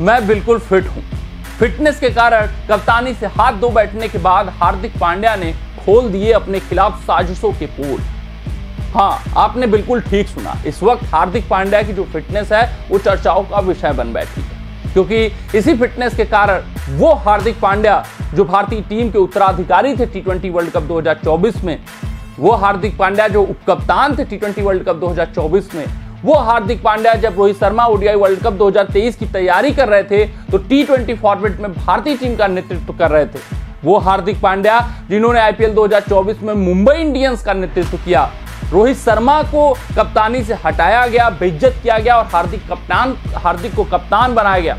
मैं बिल्कुल फिट हूं। फिटनेस के कारण कप्तानी से हाथ धो बैठने के बाद हार्दिक पांड्या ने खोल दिए अपने खिलाफ साजिशों के पोल। हाँ, आपने बिल्कुल ठीक सुना, इस वक्त हार्दिक पांड्या की जो फिटनेस है वो चर्चाओं का विषय बन बैठी है, क्योंकि इसी फिटनेस के कारण वो हार्दिक पांड्या जो भारतीय टीम के उत्तराधिकारी थे टी20 वर्ल्ड कप 2024 में, वो हार्दिक पांड्या जो उपकप्तान थे टी20 वर्ल्ड कप 2024 में, वो हार्दिक पांड्या जब Rohit Sharma ODI world cup 2023 की तैयारी कर रहे थे तो टी20 फॉर्मेट में भारतीय टीम का नेतृत्व कर रहे थे, वो हार्दिक पांड्या जिन्होंने आईपीएल 2024 में मुंबई इंडियंस का नेतृत्व किया। रोहित शर्मा को कप्तानी से हटाया गया, बेइज्जत किया गया और हार्दिक को कप्तान बनाया गया।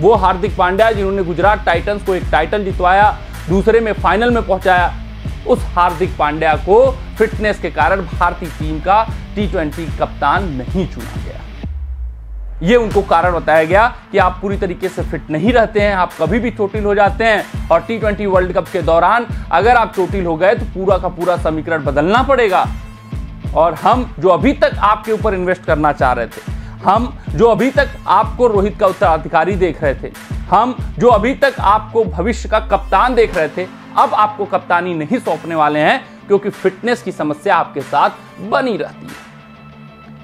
वो हार्दिक पांड्या जिन्होंने गुजरात टाइटन्स को एक टाइटल जितवाया, दूसरे में फाइनल में पहुंचाया, उस हार्दिक पांड्या को फिटनेस के कारण भारतीय टीम का टी20 कप्तान नहीं चुना गया। ये उनको कारण बताया गया कि आप पूरी तरीके से फिट नहीं रहते हैं, आप कभी भी चोटिल हो जाते हैं और टी20 वर्ल्ड कप के दौरान अगर आप चोटिल हो गए तो पूरा का पूरा समीकरण बदलना पड़ेगा। और हम जो अभी तक आपके ऊपर इन्वेस्ट करना चाह रहे थे, हम जो अभी तक आपको रोहित का उत्तराधिकारी देख रहे थे, हम जो अभी तक आपको भविष्य का कप्तान देख रहे थे, अब आपको कप्तानी नहीं सौंपने वाले हैं, क्योंकि फिटनेस की समस्या आपके साथ बनी रहती है।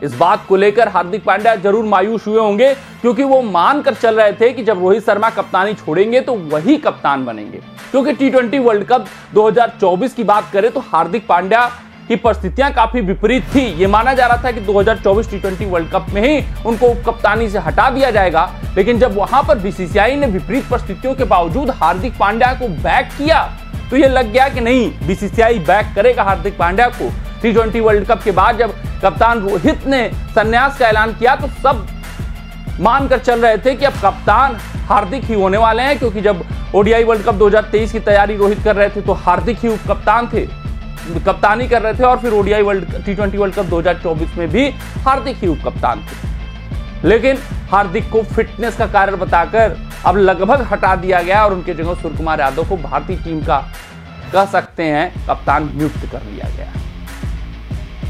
इस बात को लेकर हार्दिक पांड्या जरूर मायूस हुए होंगे, क्योंकि वो मानकर चल रहे थे कि जब रोहित शर्मा कप्तानी छोड़ेंगे तो वही कप्तान बनेंगे, क्योंकि टी20 वर्ल्ड कप 2024 की बात करें तो हार्दिक पांड्या की परिस्थितियां काफी विपरीत थी। ये माना जा रहा था कि 2024 टी20 वर्ल्ड कप में ही उनको कप्तानी से हटा दिया जाएगा, लेकिन जब वहां पर बीसीसीआई ने विपरीत परिस्थितियों के बावजूद हार्दिक पांड्या को बैक किया तो ये लग गया कि नहीं, बीसीसीआई बैक करेगा हार्दिक पांड्या को। टी20 वर्ल्ड कप के बाद जब कप्तान रोहित ने संन्यास का ऐलान किया तो सब मानकर चल रहे थे कि अब कप्तान हार्दिक ही होने वाले हैं, क्योंकि जब ओडीआई वर्ल्ड कप 2023 की तैयारी रोहित कर रहे थे तो हार्दिक ही उप कप्तान थे, कप्तानी कर रहे थे, और फिर ओडीआई टी20 वर्ल्ड कप 2024 में भी हार्दिक ही उप कप्तान थे। लेकिन हार्दिक को फिटनेस का कारण बताकर अब लगभग हटा दिया गया और उनके जगह सूर्यकुमार यादव को भारतीय टीम का कह सकते हैं कप्तान नियुक्त कर दिया गया।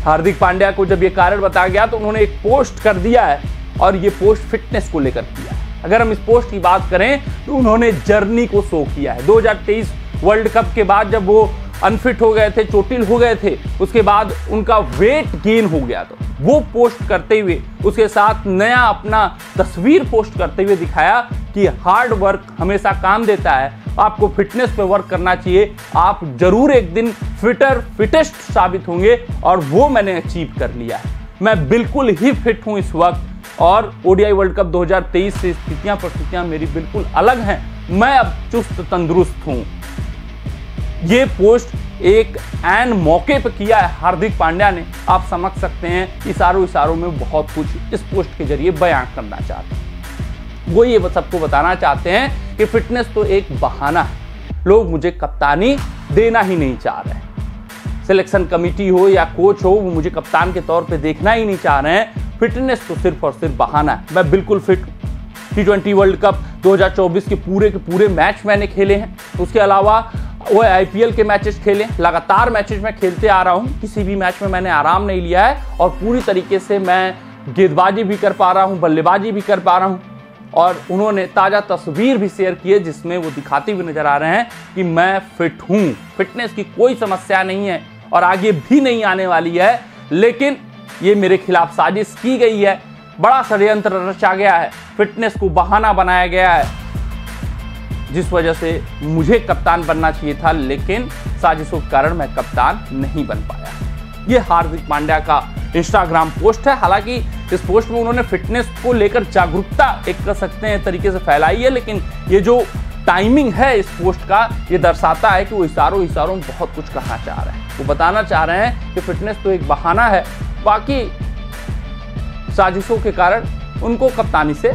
हार्दिक पांड्या को जब यह कारण बताया गया तो उन्होंने एक पोस्ट कर दिया है और ये पोस्ट फिटनेस को लेकर किया। अगर हम इस पोस्ट की बात करें तो उन्होंने जर्नी को शो किया है। 2023 वर्ल्ड कप के बाद जब वो अनफिट हो गए थे, चोटिल हो गए थे, उसके बाद उनका वेट गेन हो गया तो वो पोस्ट करते हुए उसके साथ नया अपना तस्वीर पोस्ट करते हुए दिखाया कि हार्ड वर्क हमेशा काम देता है, आपको फिटनेस पे वर्क करना चाहिए, आप जरूर एक दिन फिटेस्ट साबित होंगे और वो मैंने अचीव कर लिया है। मैं बिल्कुल ही फिट हूँ इस वक्त और ओडीआई वर्ल्ड कप 2023 से परिस्थितियाँ मेरी बिल्कुल अलग हैं, मैं अब चुस्त तंदुरुस्त हूँ। ये पोस्ट एक ऐन मौके पर किया है हार्दिक पांड्या ने। आप समझ सकते हैं इशारों में बहुत कुछ इस पोस्ट के जरिए बयान करना चाहते हैं। वो ये सबको बताना चाहते हैं कि फिटनेस तो एक बहाना है, लोग मुझे कप्तानी देना ही नहीं चाह रहे हैं, सिलेक्शन कमेटी हो या कोच हो, वो मुझे कप्तान के तौर पे देखना ही नहीं चाह रहे हैं, फिटनेस तो सिर्फ और सिर्फ बहाना है। मैं बिल्कुल फिट हूँ, टी20 वर्ल्ड कप 2024 के पूरे मैच मैंने खेले हैं, उसके अलावा वो आईपीएल के मैचेस खेले, लगातार मैचेस मैं खेलते आ रहा हूँ, किसी भी मैच में मैंने आराम नहीं लिया है और पूरी तरीके से मैं गेंदबाजी भी कर पा रहा हूँ, बल्लेबाजी भी कर पा रहा हूँ। और उन्होंने ताज़ा तस्वीर भी शेयर किए जिसमें वो दिखाते हुए नजर आ रहे हैं कि मैं फिट हूँ, फिटनेस की कोई समस्या नहीं है और आगे भी नहीं आने वाली है, लेकिन ये मेरे खिलाफ साजिश की गई है, बड़ा षड्यंत्र रचा गया है, फिटनेस को बहाना बनाया गया है, जिस वजह से मुझे कप्तान बनना चाहिए था लेकिन साजिशों के कारण मैं कप्तान नहीं बन पाया। ये हार्दिक पांड्या का इंस्टाग्राम पोस्ट है। हालांकि इस पोस्ट में उन्होंने फिटनेस को लेकर जागरूकता एक कर सकते हैं तरीके से फैलाई है, लेकिन ये जो टाइमिंग है इस पोस्ट का, ये दर्शाता है कि वो इशारों में बहुत कुछ कहना चाह रहे हैं। वो बताना चाह रहे हैं कि फिटनेस तो एक बहाना है, बाकी साजिशों के कारण उनको कप्तानी से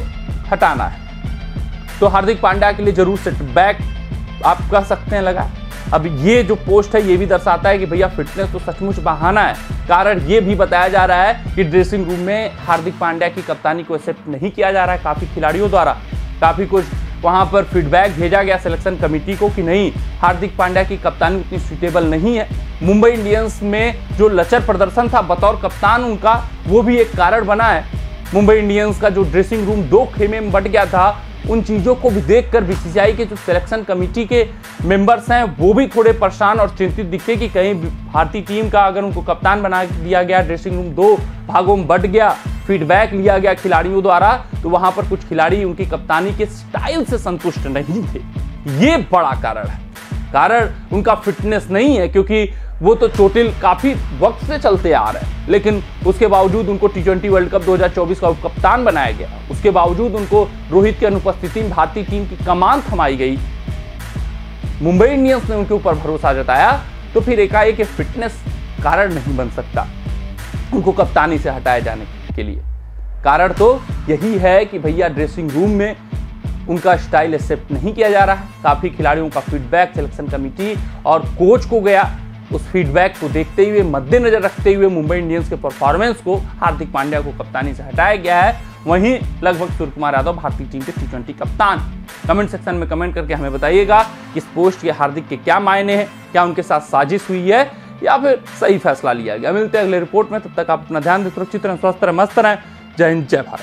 हटाना है। तो हार्दिक पांड्या के लिए जरूर सेटबैक आप कह सकते हैं लगा। अब ये जो पोस्ट है ये भी दर्शाता है कि भैया फिटनेस तो सचमुच बहाना है। कारण ये भी बताया जा रहा है कि ड्रेसिंग रूम में हार्दिक पांड्या की कप्तानी को एक्सेप्ट नहीं किया जा रहा है, काफ़ी खिलाड़ियों द्वारा काफ़ी कुछ वहाँ पर फीडबैक भेजा गया सिलेक्शन कमेटी को कि नहीं, हार्दिक पांड्या की कप्तानी उतनी सूटेबल नहीं है। मुंबई इंडियंस में जो लचर प्रदर्शन था बतौर कप्तान उनका, वो भी एक कारण बना है। मुंबई इंडियंस का जो ड्रेसिंग रूम दो खेमे में बंट गया था उन चीज़ों को भी देखकर बीसीसीआई के जो सिलेक्शन कमेटी के मेंबर्स हैं वो भी थोड़े परेशान और चिंतित दिखे कि कहीं भारतीय टीम का अगर उनको कप्तान बना दिया गया, ड्रेसिंग रूम दो भागों में बट गया, फीडबैक लिया गया खिलाड़ियों द्वारा, तो वहां पर कुछ खिलाड़ी उनकी कप्तानी के स्टाइल से संतुष्ट नहीं थे। ये बड़ा कारण है। कारण उनका फिटनेस नहीं है, क्योंकि वो तो चोटिल काफी वक्त से चलते आ रहे हैं, लेकिन उसके बावजूद उनको T20 वर्ल्ड कप 2024 का कप्तान बनाया गया। उसके बावजूद उनको रोहित की अनुपस्थिति में भारतीय टीम की कमान थमाई गई। मुंबई इंडियंस ने उनके ऊपर भरोसा जताया, तो फिर एकाएक फिटनेस कारण नहीं बन सकता उनको कप्तानी से हटाए जाने के लिए। कारण तो यही है कि भैया ड्रेसिंग रूम में उनका स्टाइल एक्सेप्ट नहीं किया जा रहा है। काफी खिलाड़ियों का फीडबैक सिलेक्शन कमेटी और कोच को गया। उस फीडबैक को देखते हुए, मद्देनजर रखते हुए मुंबई इंडियंस के परफॉर्मेंस को हार्दिक पांड्या को कप्तानी से हटाया गया है। वहीं लगभग सूर्यकुमार यादव भारतीय टीम के T20 कप्तान। कमेंट सेक्शन में कमेंट करके हमें बताइएगा कि इस पोस्ट के हार्दिक के क्या मायने हैं, क्या उनके साथ साजिश हुई है या फिर सही फैसला लिया गया। मिलते हैं अगले रिपोर्ट में, तब तक आप अपना ध्यान दें, सुरक्षित रहें, स्वस्थ रहें, मस्त रहें। जय हिंद, जय भारत।